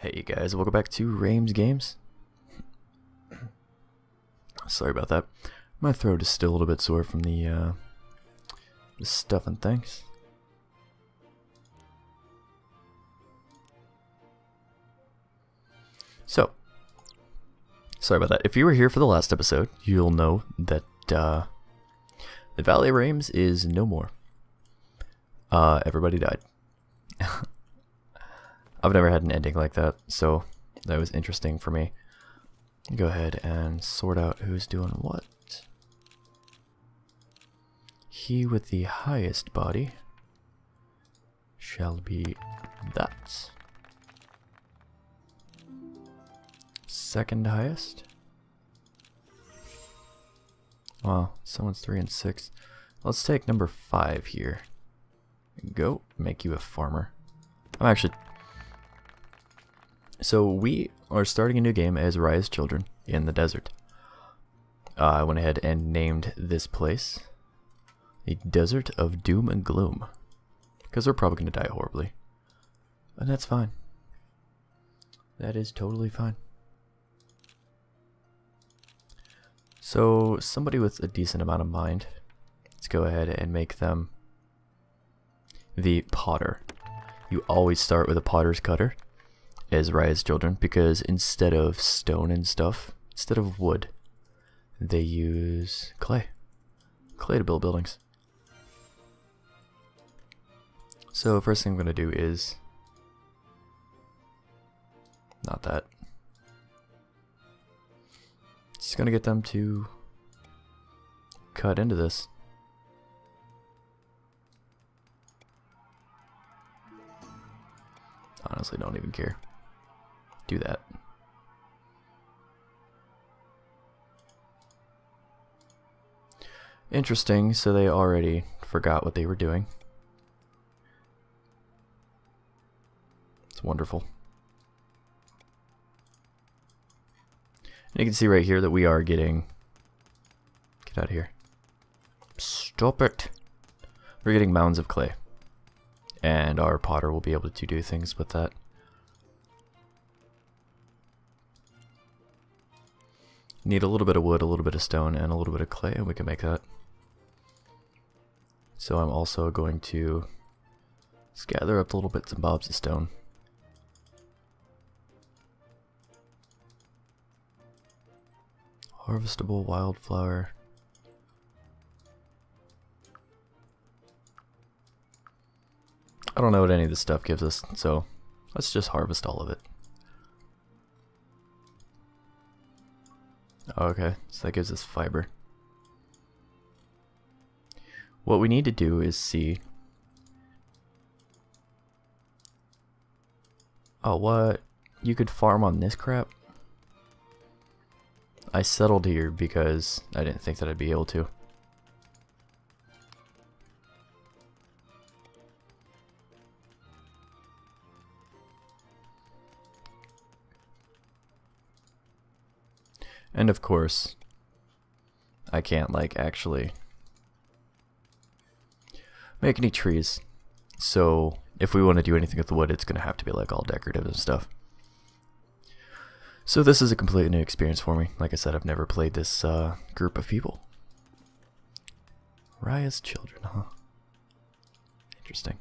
Hey guys, welcome back to Rames Games. Sorry about that. My throat is still a little bit sore from the stuff and things. So, sorry about that. If you were here for the last episode, you'll know that the Valley of Rames is no more. Everybody died. I've never had an ending like that, so that was interesting for me. Go ahead and sort out who's doing what. He with the highest body shall be that. Second highest. Wow, someone's 3 and 6. Let's take number 5 here. Go make you a farmer. So we are starting a new game as Raya's Children in the desert. I went ahead and named this place the Desert of Doom and Gloom, because we're probably going to die horribly, and that's fine. That is totally fine. So somebody with a decent amount of mind, let's go ahead and make them the potter. You always start with a potter's cutter as Raya's Children, because instead of stone and stuff, instead of wood, they use clay. Clay to build buildings. So first thing I'm gonna do is not that. Just gonna get them to cut into this. Honestly, don't even care. Do that. Interesting, so they already forgot what they were doing. It's wonderful. And you can see right here that we are getting... Get out of here. Stop it! We're getting mounds of clay. And our potter will be able to do things with that. Need a little bit of wood, a little bit of stone, and a little bit of clay, and we can make that. So I'm also going to gather up little bits and bobs of stone. Harvestable wildflower. I don't know what any of this stuff gives us, so let's just harvest all of it. Okay, so that gives us fiber. What we need to do is see... Oh, what? You could farm on this crap? I settled here because I didn't think that I'd be able to. And of course, I can't actually make any trees. So if we want to do anything with the wood, it's going to have to be all decorative and stuff. So this is a completely new experience for me. Like I said, I've never played this group of people. Raya's Children, huh? Interesting.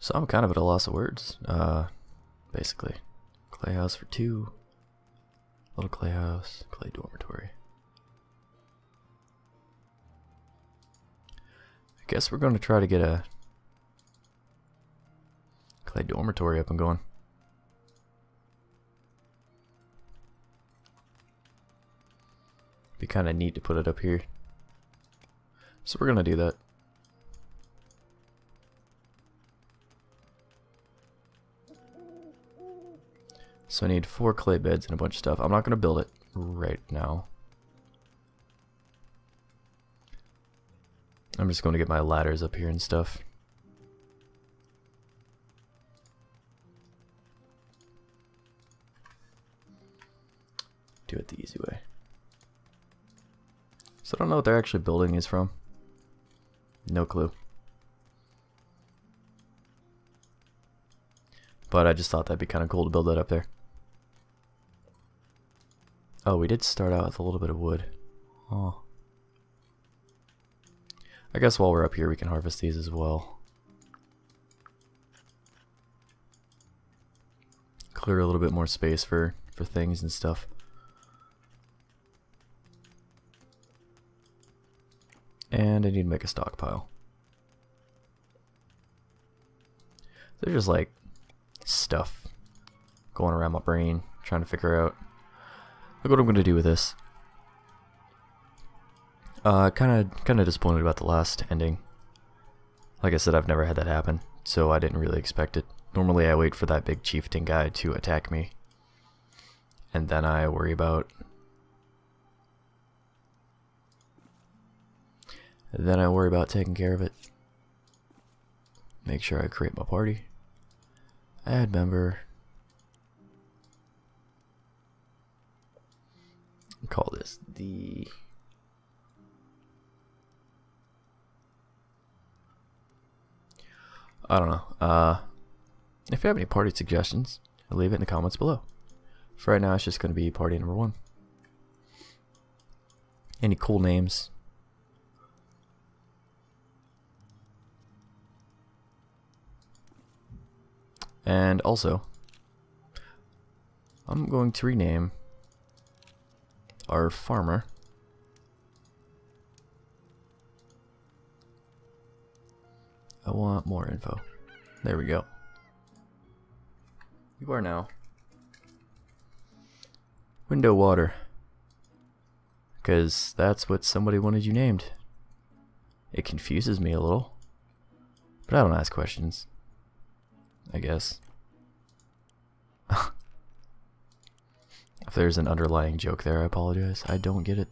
So I'm kind of at a loss of words, basically. Clay house for 2, little clay house, clay dormitory. I guess we're going to try to get a clay dormitory up and going. Be kind of neat to put it up here. So we're going to do that. So I need 4 clay beds and a bunch of stuff. I'm not going to build it right now. I'm just going to get my ladders up here and stuff. Do it the easy way. So I don't know what they're actually building these from. No clue. But I just thought that'd be kind of cool to build that up there. Oh, we did start out with a little bit of wood. Oh. I guess while we're up here we can harvest these as well. Clear a little bit more space for things and stuff. And I need to make a stockpile. They're just like stuff going around my brain, trying to figure out what I'm going to do with this. Kind of disappointed about the last ending. Like I said, I've never had that happen, so I didn't really expect it. Normally I wait for that big chieftain guy to attack me, and then I worry about... taking care of it. Make sure I create my party. Add member. Call this the... I don't know. If you have any party suggestions, leave it in the comments below. For right now, it's just going to be party number 1. Any cool names? And also, I'm going to rename our farmer I want more info. There we go. You are now Window Water, because that's what somebody wanted you named. It confuses me a little, but I don't ask questions, I guess. If there's an underlying joke there, I apologize. I don't get it.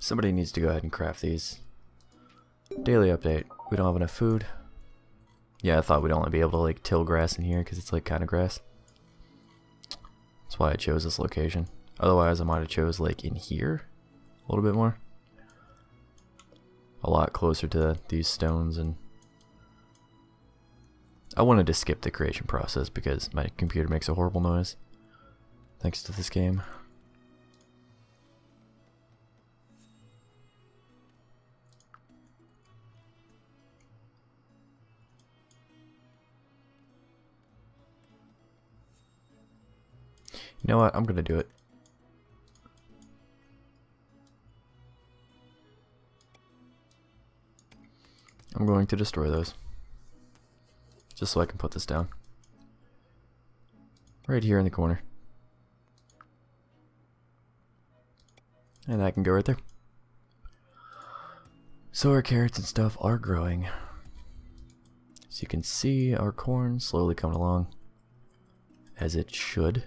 Somebody needs to go ahead and craft these. Daily update. We don't have enough food. Yeah, I thought we'd only be able to like till grass in here because it's like kind of grass. That's why I chose this location. Otherwise, I might have chose like in here a little bit more. A lot closer to these stones, and I wanted to skip the creation process because my computer makes a horrible noise thanks to this game. You know what? I'm gonna do it. I'm going to destroy those. Just so I can put this down. Right here in the corner. And I can go right there. So our carrots and stuff are growing. So you can see our corn slowly coming along. As it should.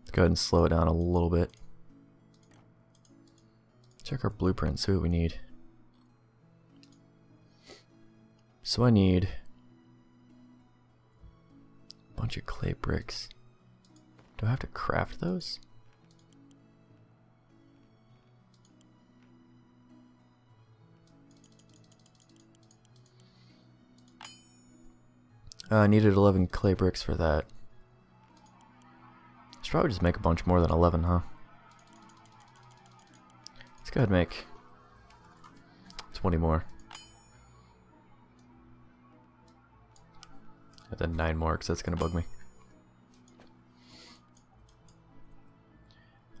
Let's go ahead and slow it down a little bit. Check our blueprint, see what we need. So I need a bunch of clay bricks. Do I have to craft those? I needed 11 clay bricks for that. Should probably just make a bunch more than 11, huh? Let's go ahead and make 20 more. And then 9 more, because that's going to bug me.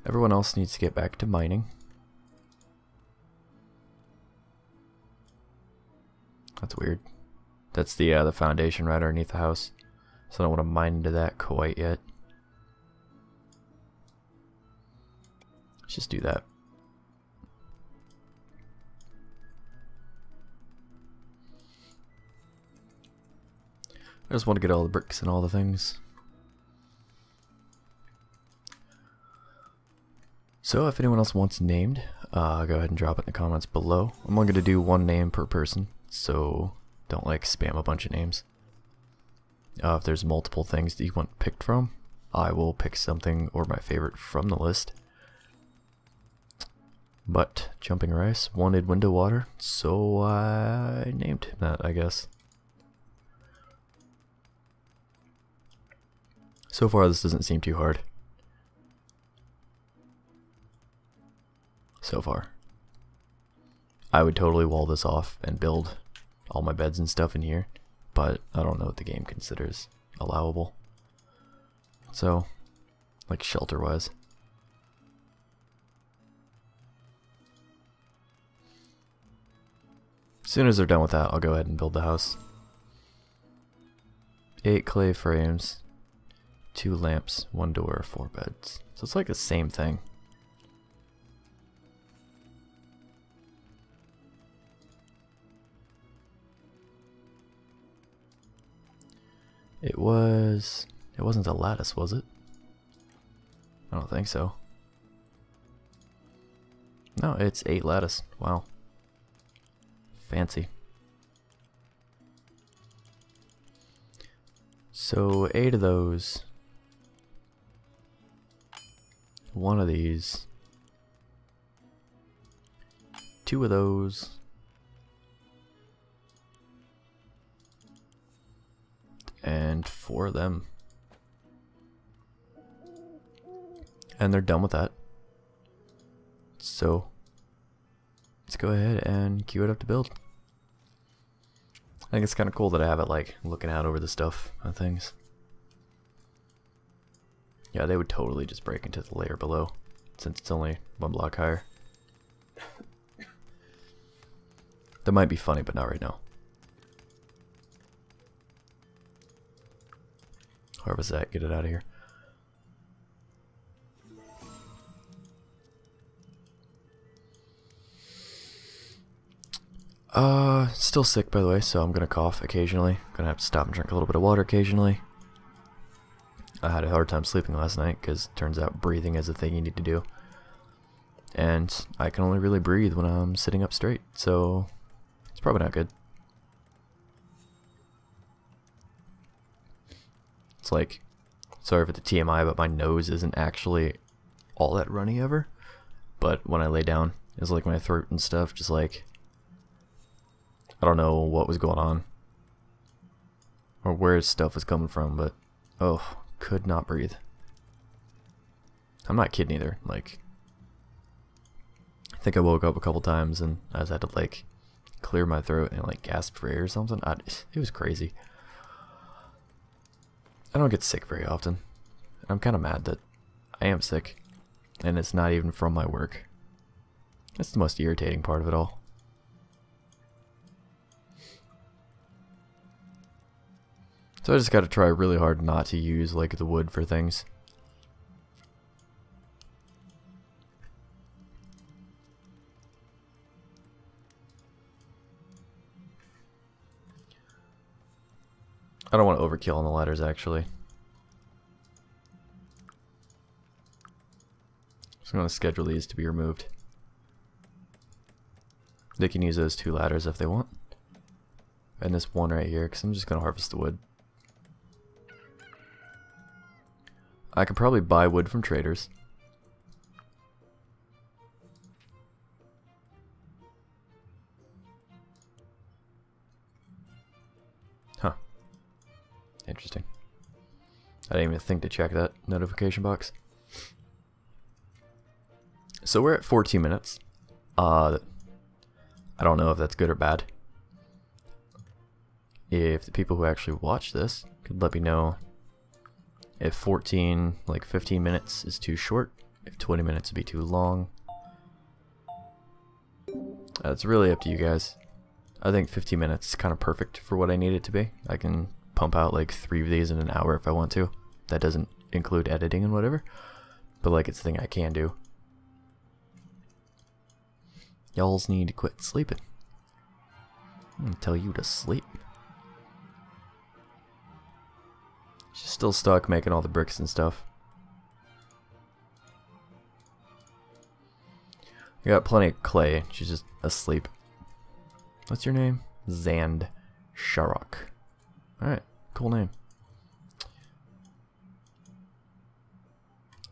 Everyone else needs to get back to mining. That's weird. That's the foundation right underneath the house. So I don't want to mine into that quite yet. Let's just do that. I just want to get all the bricks and all the things. So if anyone else wants named, Go ahead and drop it in the comments below. I'm only going to do one name per person, so don't like spam a bunch of names. If there's multiple things that you want picked from, I will pick something or my favorite from the list. But Jumping Rice wanted window water, so I named him that, I guess. So far this doesn't seem too hard. So far. I would totally wall this off and build all my beds and stuff in here, but I don't know what the game considers allowable. So, like shelter-wise. As soon as they're done with that, I'll go ahead and build the house. 8 clay frames, 2 lamps, 1 door, 4 beds. So it's like the same thing. It wasn't a lattice, was it? I don't think so. No, it's 8 lattice. Wow. Fancy. So 8 of those. 1 of these. 2 of those. 4 of them. And they're done with that. So let's go ahead and queue it up to build. I think it's kind of cool that I have it like looking out over the stuff and things. Yeah, they would totally just break into the layer below since it's only 1 block higher. That might be funny, but not right now. Harvest that, get it out of here. Still sick by the way, so I'm gonna cough occasionally. I'm gonna have to stop and drink a little bit of water occasionally. I had a hard time sleeping last night because it turns out breathing is a thing you need to do. And I can only really breathe when I'm sitting up straight, so it's probably not good. It's like, sorry for the TMI, but my nose isn't actually all that runny ever, but when I lay down, it's like my throat and stuff, just like, I don't know what was going on, or where stuff was coming from, but, oh, could not breathe. I'm not kidding either, like, I think I woke up a couple times and I just had to like, clear my throat and like gasp for air or something. It was crazy. I don't get sick very often. I'm kind of mad that I am sick, and it's not even from my work. That's the most irritating part of it all. So I just gotta try really hard not to use like the wood for things. I don't want to overkill on the ladders, actually. So I'm going to schedule these to be removed. They can use those 2 ladders if they want. And this one right here, because I'm just going to harvest the wood. I could probably buy wood from traders. Interesting. I didn't even think to check that notification box. So we're at 14 minutes. I don't know if that's good or bad. If the people who actually watch this could let me know if 14, like 15 minutes is too short, if 20 minutes would be too long. It's really up to you guys. I think 15 minutes is kind of perfect for what I need it to be. I can pump out like 3 of these in an hour if I want to. That doesn't include editing and whatever, but like it's a thing I can do. Y'all's need to quit sleeping. I'm gonna tell you to sleep. She's still stuck making all the bricks and stuff. We got plenty of clay. She's just asleep. What's your name? Zand Sharok. Alright, cool name.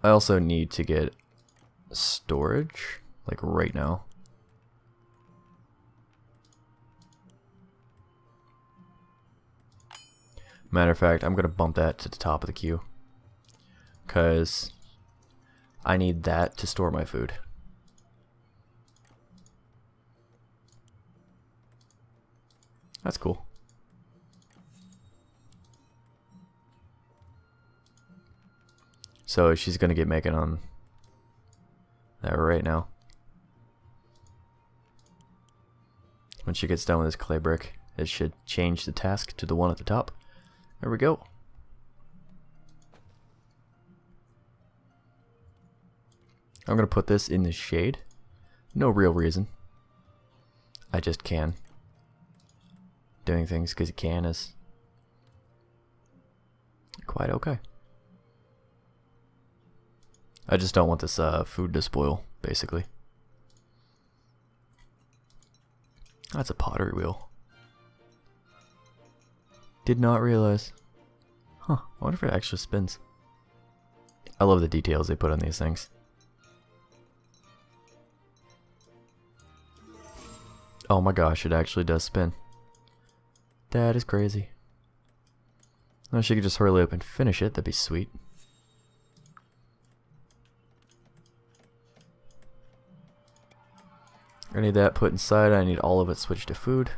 I also need to get storage, like right now. Matter of fact, I'm gonna bump that to the top of the queue because I need that to store my food. That's cool. So she's gonna get making on that right now when she gets done with this clay brick. It should change the task to the one at the top. There we go. I'm gonna put this in the shade. No real reason. I just can. Doing things because you can is quite okay. I just don't want this food to spoil, basically. That's a pottery wheel. Did not realize. Huh, I wonder if it actually spins. I love the details they put on these things. Oh my gosh, it actually does spin. That is crazy. Now she could just hurry up and finish it, that'd be sweet. I need that put inside, I need all of it switched to food.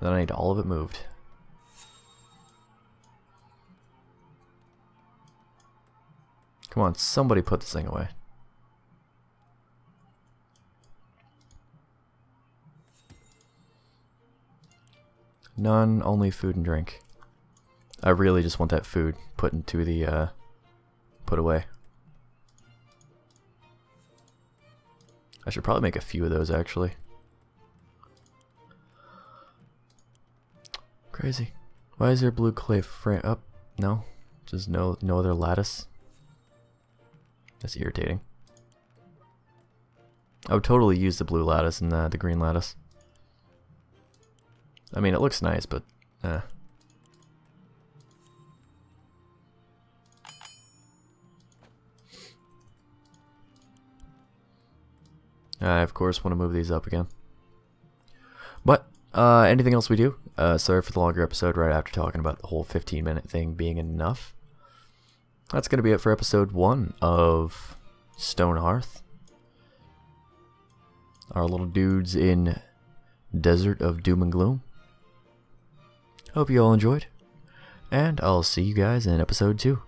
Then I need all of it moved. Come on, somebody put this thing away. None, only food and drink. I really just want that food put into the, put away. I should probably make a few of those, actually. Crazy. Why is there blue clay frame up? No, just no other lattice. That's irritating. I would totally use the blue lattice and the green lattice. I mean, it looks nice, but I of course want to move these up again. But anything else we do? Sorry for the longer episode right after talking about the whole 15-minute thing being enough. That's going to be it for episode 1 of Stonehearth. Our little dudes in Desert of Doom and Gloom. Hope you all enjoyed, and I'll see you guys in episode 2.